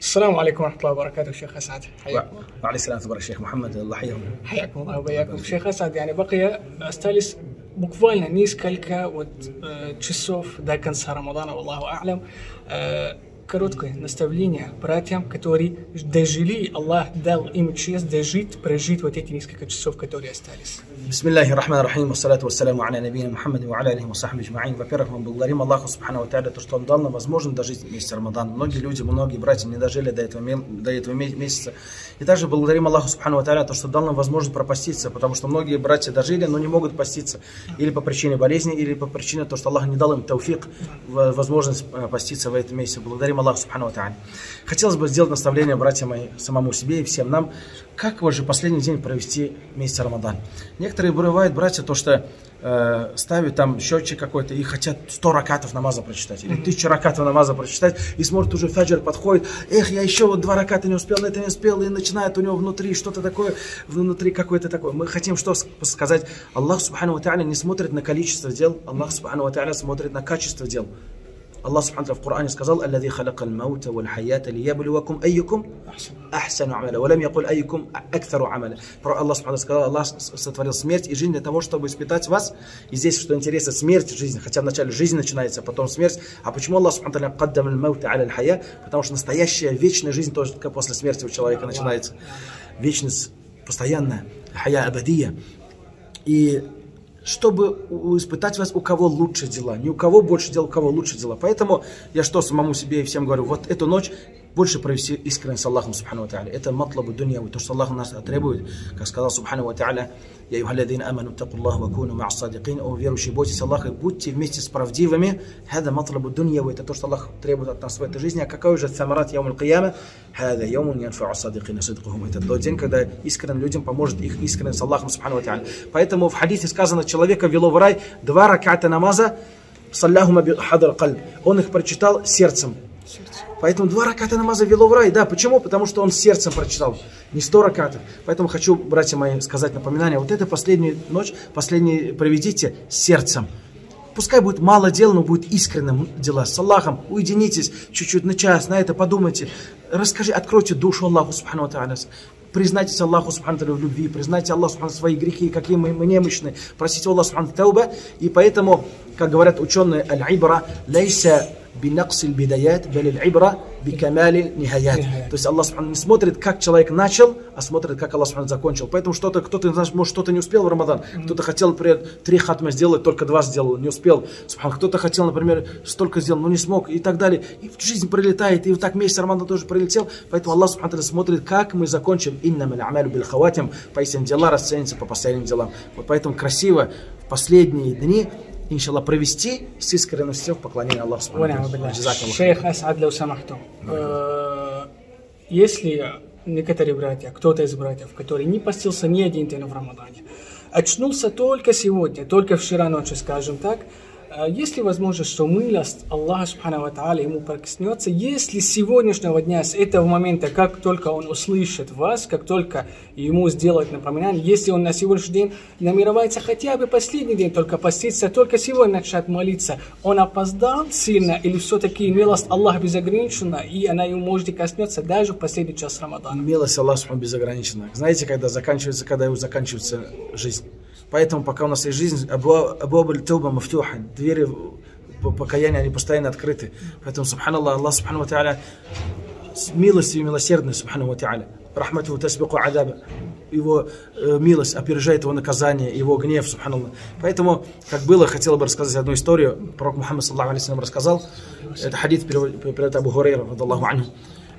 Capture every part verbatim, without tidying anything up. السلام عليكم ورحمة الله وبركاته شيخ أسعد، حياكم الله. وعليكم السلام ورحمة الله الشيخ محمد، الله يحييكم. حياكم الله وبياكم. شيخ أسعد, يعني بقي остались буквально несколько вот часов до конца Рамадана, Аллаху А'лам. Короткое наставление братьям, которые дожили, Аллах дал им честь дожить, прожить вот эти несколько часов, которые остались. Бисмиллахи рахмани рахим, ассалату вассаламу аля набина Мухаммад ва аля алихи ва сахби джмаин. Во-первых, мы благодарим Аллаху субхану ва тааля, то, что он дал нам возможность дожить месяц Рамадан. Многие люди, многие братья не дожили до этого, до этого месяца. И также благодарим Аллаху субхану ва тааля, то, что дал нам возможность пропаститься, потому что многие братья дожили, но не могут поститься или по причине болезни, или по причине того, что Аллах не дал им тауфик, возможность поститься в этом месяце. Благодарим Аллаху субхану ва тааля. Хотелось бы сделать наставление, братья мои, самому себе и всем нам, как же последний день провести месяц Рамадан. Некоторые бывают, братья, то, что э, ставят там счетчик какой-то и хотят сто ракатов намаза прочитать, или тысячу ракатов намаза прочитать, и смотрит, уже фаджр подходит, эх, я еще вот два раката не успел, это не успел, и начинает у него внутри что-то такое, внутри какое-то такое. Мы хотим что сказать? Аллах субхану ва тааля не смотрит на количество дел, Аллах субхану ва тааля смотрит на качество дел. Аллах субхану ва тааля в Коране сказал: «Аллази халакал маута валь хайята лияблуакум айюкум ахсану амаля, валям якул айюкум акцару амаля». Аллах субхану ва тааля сказал: «Аллах сотворил смерть и жизнь для того, чтобы испытать вас». И здесь, что интересно, смерть, жизнь, хотя вначале жизнь начинается, потом смерть. А почему Аллах субхану ва тааля «Каддам аль маута аля аль хая»? Потому что настоящая вечная жизнь только после смерти у человека начинается. Вечность постоянная, хая абадия. И чтобы испытать вас, у кого лучше дела. Не у кого больше дел, у кого лучше дела. Поэтому я что самому себе и всем говорю, вот эту ночь больше провести искренне с Аллахом субхану ва тааля. Это матлабу дунья, то, что Аллах нас требует. Как сказал субхану ва тааля: «Я юхалядин аману такуллаху ва куну ма'ас садикин». О верующие, бойтесь Аллаха и будьте вместе с правдивыми. Хада матлабу дунья, это то, что Аллах требует от нас в этой жизни. А какой же самарат яум аль-кияма? Хада яумун янфау садикина садикухум. Это тот день, когда искренним людям поможет их искренне с Аллахом субхану ва тааля. Поэтому в хадисе сказано: человека вело в рай два раката намаза, саллахума би хадр каль. Он их прочитал сердцем. Поэтому два раката намаза вело в рай. Да, почему? Потому что он сердцем прочитал, не сто ракатов. Поэтому хочу, братья мои, сказать напоминание. Вот это последнюю ночь, последнюю проведите сердцем. Пускай будет мало дел, но будет искренним дела. С Аллахом уединитесь чуть-чуть на час, на это подумайте. Расскажи, откройте душу Аллаху субхану ва тааля. Признайтесь Аллаху субхану ва тааля в любви. Признайте Аллаху субхану ва тааля свои грехи, какие мы, мы немощны. Просите Аллаху субхану ва тааля тауба. И поэтому, как говорят ученые, аль-ибра лейса бинакс аль-бидаят, баль аль-ибра бикамали нихаят. То есть Аллах не смотрит, как человек начал, а смотрит, как Аллах закончил. Поэтому что-то, кто-то, знаешь, может, что-то не успел в Рамадан. Кто-то хотел, например, три хатма сделать, только два сделал, не успел. Кто-то хотел, например, столько сделал, но не смог, и так далее. И жизнь пролетает, и вот так месяц Рамадан тоже пролетел. Поэтому Аллах смотрит, как мы закончим. Иннамаль амалю биль хаватим, поистине дела расценятся по последним делам. Вот поэтому красиво в последние дни, иншаллах, провести с искренностью в поклонении Аллаху субхану ва тааля. Шейх Асад, лау самахту, если некоторые братья, кто-то из братьев, который не постился ни один день в Рамадане, очнулся только сегодня, только вчера ночью, скажем так, есть ли возможность, что милость Аллаха субхану ва тааля ему прикоснется, если с сегодняшнего дня, с этого момента, как только он услышит вас, как только ему сделают напоминание, если он на сегодняшний день намеревается хотя бы последний день только поститься, только сегодня начать молиться, он опоздал сильно или все-таки милость Аллаха безограничена, и она ему может коснется даже в последний час Рамадана? Милость Аллаха безограничена. Знаете, когда заканчивается, когда его заканчивается жизнь? Поэтому, пока у нас есть жизнь, двери покаяния, они постоянно открыты. Поэтому, субханаллах, Аллах субхану ва тааля милостью и милосердный, субхану ва тааля. Рахмату тасбику адаба. Его э, милость опережает его наказание, его гнев, субханаллах. Поэтому, как было, хотел бы рассказать одну историю. Пророк Мухаммад, саллаху алейхи ва саллям, рассказал. Это хадит передает Абу Хурайра, радиллаху анху.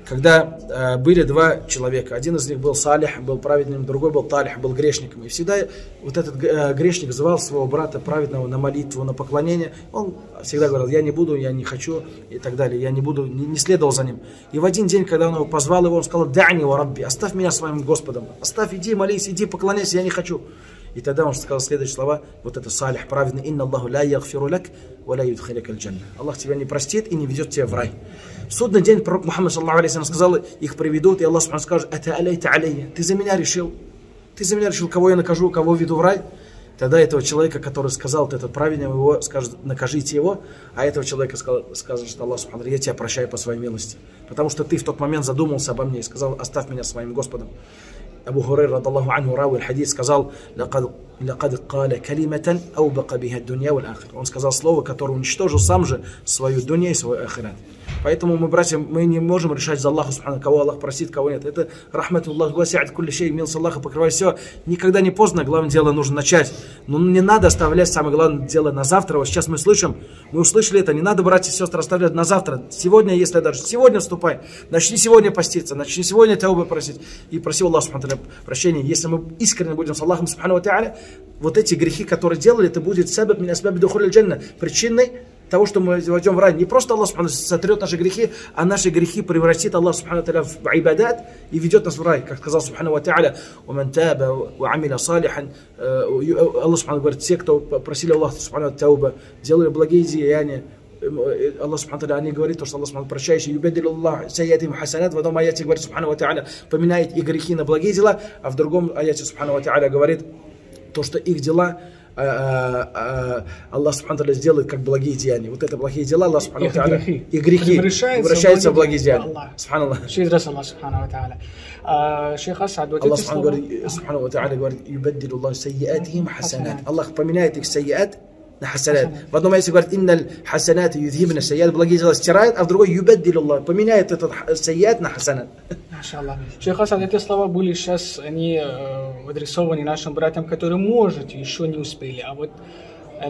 Когда э, были два человека, один из них был салих, был праведным, другой был талих, был грешником. И всегда вот этот э, грешник звал своего брата праведного на молитву, на поклонение. Он всегда говорил: я не буду, я не хочу и так далее, я не буду, не, не следовал за ним. И в один день, когда он его позвал, его, он сказал: «Дани ва Рабби, оставь меня своим Господом, оставь, иди молись, иди поклоняйся, я не хочу». И тогда он сказал следующие слова, вот это салих, праведный: «Инна Аллаху ля ягфиру лак, ва ля юдхилика аль-джанна». Аллах тебя не простит и не ведет тебя в рай. В судный день пророк Мухаммад, саллаху алейхи ва саллям, сказал, их приведут, и Аллах скажет: «Ата алейта алейя, ты за меня решил, ты за меня решил, кого я накажу, кого веду в рай». Тогда этого человека, который сказал, ты это правильно, его скажет, накажите его, а этого человека скажет Аллах субхану, я тебя прощаю по своей милости. Потому что ты в тот момент задумался обо мне и сказал, оставь меня своим Господом. Абу Хурайра, радаллаху анху, рауи аль-хадис, сказал, «Лакад каля калиматан аубака биха дунья валь ахир». Он сказал слово, которое уничтожил сам же свою дунья и свой ахират. Поэтому мы, братья, мы не можем решать за Аллаха, кого Аллах просит, кого нет. Это рахматуллах васиат кулли шей, милость Аллаха покрывает все. Никогда не поздно, главное дело нужно начать. Но не надо оставлять самое главное дело на завтра. Вот сейчас мы слышим, мы услышали это, не надо, братья и сестры, оставлять на завтра. Сегодня, если даже сегодня вступай, начни сегодня поститься, начни сегодня таубы просить. И проси Аллаха прощения. Если мы искренне будем с Аллахом, вот эти грехи, которые делали, это будет причиной того, что мы войдем в рай. Не просто Аллах сотрет наши грехи, а наши грехи превратит Аллах субхану ва тааля в айбадат и ведет нас в рай. Как сказал субхану ва тааля, Аллах субхану говорит, те, кто просили Аллаха субхану тауба, делали благие деяния, Аллах субхану тааля не говорит, что Аллах прощающий, юбедил Аллах саятим хасанат, в одном аяте говорит субхану ва тааля, поменяет и грехи на благие дела, а в другом аяте субхану ва тааля говорит, то, что их дела Аллах субхану тааля сделает как благие деяния. Вот это благие дела Аллах субхану тааля и грехи превращаются в благие деяния. Субханаллах. Аллах субхану тааля говорит: «Юбаддилу Аллаху сайяатихим хасанат». Аллах поменяет их сайят на хасанат. В одном аяте говорит: «Инналь хасанат юдхибна сайят», благие дела стирает, а в другой «Юбаддилу Аллах», поменяет этот сайят на хасанат. Машаллах. Шейх Хасан, эти слова были сейчас, они адресованы нашим братьям, которые, может, еще не успели. А вот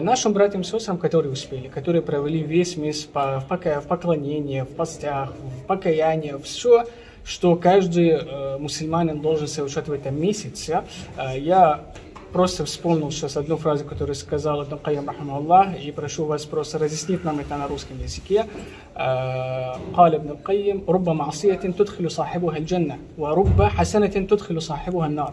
нашим братьям и сестрам, которые успели, которые провели весь месяц в поклонении, в постях, в покаянии, все, что каждый мусульманин должен совершать в этом месяце. Я просто вспомнил сейчас одну фразу, которую сказал Ибн Каййим, рахмаллах, и прошу вас просто разъяснить нам это на русском языке. قال ابن القيم رب معصية تدخل صاحبها الجنة ورب حسنة تدخل صاحبها النار.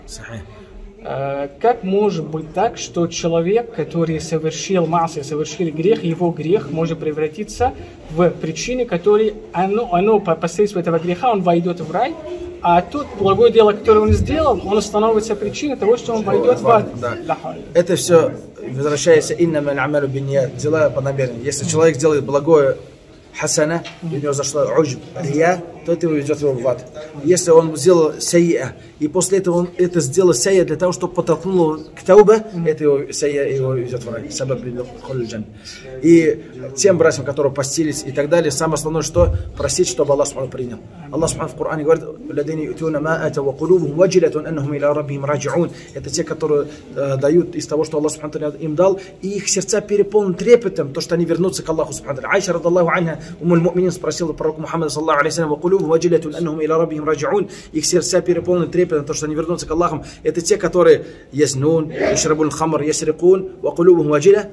Как может быть так, что человек, который совершил массу, совершил грех, его грех может превратиться в причины, которые оно, оно посредством этого греха он войдет в рай, а тут благое дело, которое он сделал, он становится причиной того, что он войдет в ад. Да. Это все возвращается иннама аль-амалу бинният, дела по намерению. Если человек делает благое хасана, у него зашла уджб, рия, то это ведет его в ад. Если он сделал сайя, и после этого он это сделал сайя для того, чтобы подтолкнуло к таубе, это его сайя его ведет в рай. И тем братьям, которые постились и так далее, самое основное, что просить, чтобы Аллах субхану принял. Аллах субхану в Коране говорит, это те, которые э, дают из того, что Аллах субхану им дал, и их сердца переполнены трепетом, то, что они вернутся к Аллаху субхану. Айша, радаллаху анха, умуль му'минин, спросила пророка Мухаммада, саллаллаху алейхи салям, их сердца переполнены трепетом, то, что они вернутся к Аллаху. Это те, которые язнун, ишрабун хамр, ясрикун, вакулубум ваджиля.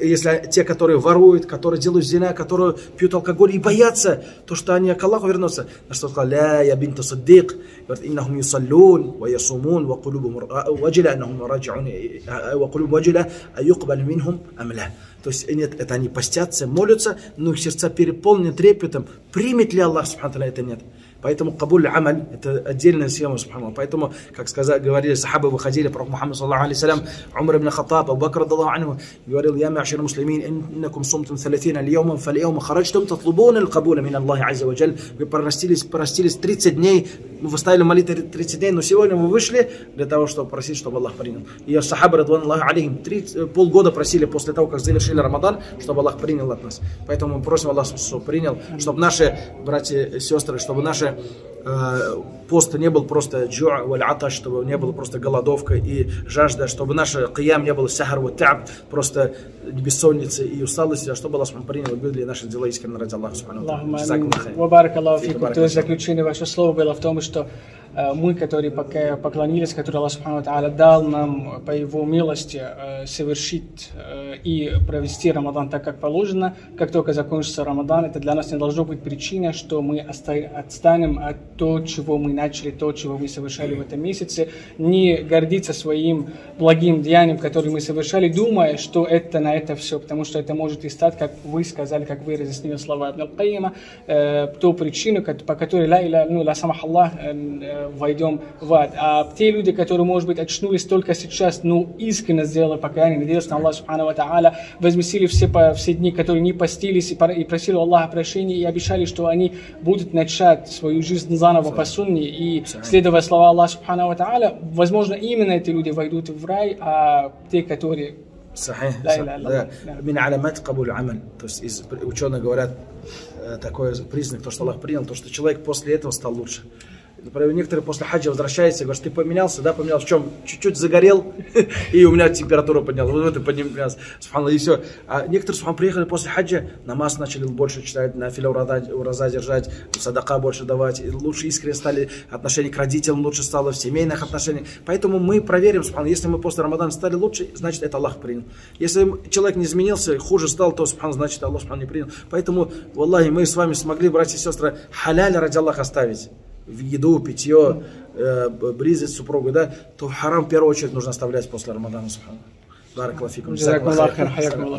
Если те, которые воруют, которые делают зина, которые пьют алкоголь и боятся, то, что они к Аллаху вернутся. На что сказал, «Ля я бинта саддик», говорит, «Иннахум юсаллюн, ва ясумун, ва кулубум ваджиля, аннахум раджиун, ва кулубум ваджиля, а юкбаль минхум амля». То есть нет, это они постятся, молятся, но их сердца переполнены трепетом. Примет ли Аллах, субхану тааля, это нет. Поэтому кабуль амаль – это отдельная схема, субханаллах. Поэтому, как сказали, говорили сахабы, выходили, пророк Мухаммад, саллаллаху алейхи салям, Умар ибн Хаттаб, Абу Бакр, радаллаху анху, говорил, «Я ма'шир муслимин, иннакум сумтум салятина льёмам, фалиёма хараджтум татлубуна аль-кабула мин Аллахи азза ва джаль». Вы простились тридцать дней, вы ставили молитвы тридцать дней, но сегодня вы вышли для того, чтобы просить, чтобы Аллах принял. И сахабы, радаллаху алейхим, полгода просили после того, как завершили Рамадан, чтобы Аллах принял от нас. Поэтому мы просим Аллаха, чтобы принял, чтобы наши братья и сестры, чтобы наши пост не был просто джуа валь аташ, чтобы не было просто голодовка и жажда, чтобы наш киям не было сахар ва та'б, просто бессонницы и усталости, а чтобы Аллах принял, были наши дела искренне ради Аллаха. То есть заключение ваше слово было в том, что мы, которые пока поклонились, которые Аллах субхану тааля дал нам по его милости совершить и провести Рамадан так, как положено, как только закончится Рамадан, это для нас не должно быть причиной, что мы отстанем от того, чего мы начали, то, чего мы совершали в этом месяце, не гордиться своим благим деянием, которое мы совершали, думая, что это на это все, потому что это может и стать, как вы сказали, как вы разъяснили слова Ибн аль-Каййима, ту причину, по которой ла иля, ну, ла самах Аллах, войдем в ад. А те люди, которые, может быть, очнулись только сейчас, но искренне сделали покаяние, надеюсь, что Аллах Субхану ва Та'аля возместили все, все дни, которые не постились, и просили у Аллаха прощения, и обещали, что они будут начать свою жизнь заново по сунне, и следуя слова Аллаха Субхану ва Та'аля, возможно, именно эти люди войдут в рай, а те, которые... Сахих, то есть из, ученые говорят, такой признак, то, что Аллах принял, то, что человек после этого стал лучше. Например, некоторые после хаджа возвращаются и говорят, ты поменялся, да, поменялся, в чем? Чуть-чуть загорел, и у меня температура поднялась, вот это поднялась, и все. А некоторые, субханаллах, приехали после хаджа, намаз начали больше читать, нафиля ураза держать, садака больше давать, лучше искренне стали, отношения к родителям лучше стало, в семейных отношениях. Поэтому мы проверим, субханаллах, если мы после Рамадана стали лучше, значит, это Аллах принял. Если человек не изменился, хуже стал, то, субханаллах, значит, Аллах, субханаллах, не принял. Поэтому, валлахи, мы с вами смогли, братья и сестры, халяль ради Аллаха оставить. В еду, питье, э, близость супруга, да, то харам в первую очередь нужно оставлять после Рамадана. Баракаллаху фикум.